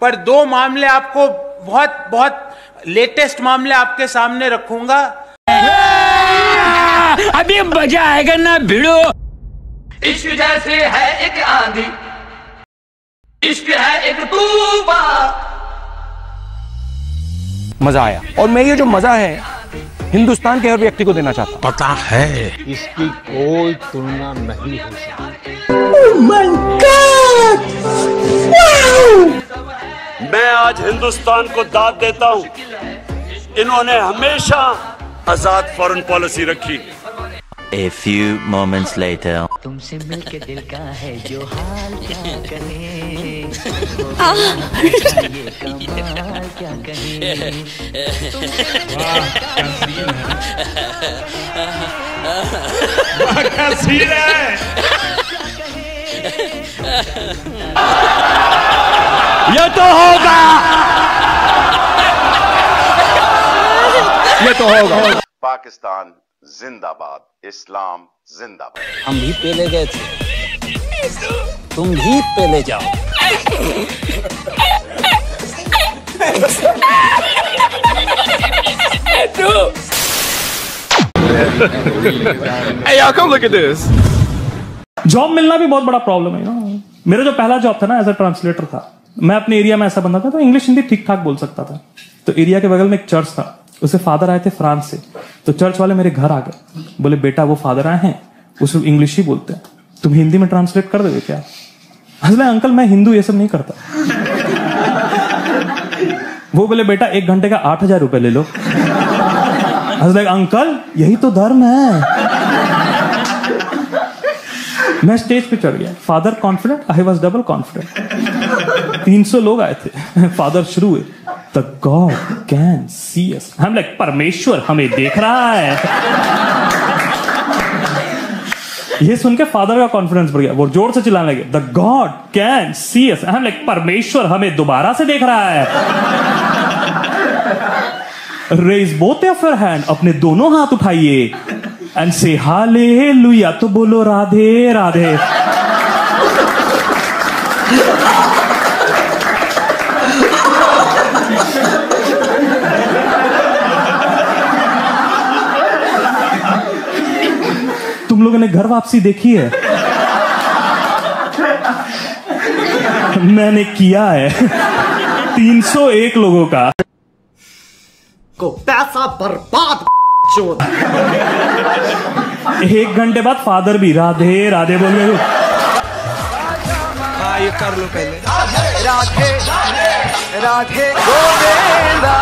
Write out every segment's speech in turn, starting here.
पर दो मामले आपको बहुत बहुत लेटेस्ट मामले आपके सामने रखूंगा। अभी मजा आएगा ना भिड़ो। इश्क जैसे है एक आंधी, इश्क है एक तूफान। मजा आया, और मैं ये जो मजा है हिंदुस्तान के हर व्यक्ति को देना चाहता हूँ। पता है इसकी कोई तुलना नहीं हो सकती। मैं आज हिंदुस्तान को दाद देता हूँ, इन्होंने हमेशा आजाद फॉरेन पॉलिसी रखी। A few moments later. तुमसे मिलके दिल का है जो हाल क्या कहें, ये तो होगा, ये तो होगा। पाकिस्तान जिंदाबाद, इस्लाम जिंदाबाद। हम भी पहले गए थे, तुम भी पहले जाओ। Hey, y'all, come look at this. Job मिलना भी बहुत बड़ा प्रॉब्लम है ना। मेरा जो पहला जॉब था ना, एज अ ट्रांसलेटर था। मैं अपने एरिया में ऐसा बंदा था तो इंग्लिश हिंदी ठीक ठाक बोल सकता था। तो एरिया के बगल में एक चर्च था, उसके फादर आए थे फ्रांस से। तो चर्च वाले मेरे घर आ गए, बोले बेटा वो फादर आए हैं, वो सिर्फ इंग्लिश ही बोलते हैं, तुम हिंदी में ट्रांसलेट कर दोगे क्या? हंसला, अंकल मैं हिंदू ये सब नहीं करता। वो बोले बेटा 1 घंटे का 8,000 रुपए ले लो। हंसला, अंकल यही तो धर्म है। मैं स्टेज पे चढ़ गया, father confident, I was double confident. 300 लोग आए थे। फादर शुरू हुए, The God can see us. I'm like, परमेश्वर हमें देख रहा है। ये सुनके फादर का कॉन्फिडेंस बढ़ गया, वो जोर से चिल्लाने लगे, The God can see us. I'm like, परमेश्वर हमें दोबारा से देख रहा है। Raise both your hand, अपने दोनों हाथ उठाइए and say hallelujah, तो बोलो राधे राधे। तुम लोगों ने घर वापसी देखी है? मैंने किया है। 301 लोगों का को पैसा बर्बाद। 1 घंटे बाद फादर भी राधे राधे बोलने लगे। हाँ ये कर लो पहले, Radhe Radhe Govinda.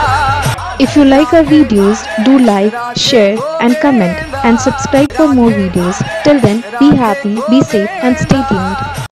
If you like our videos, do like, share and comment and subscribe for more videos. Till then, be happy, be safe and stay tuned.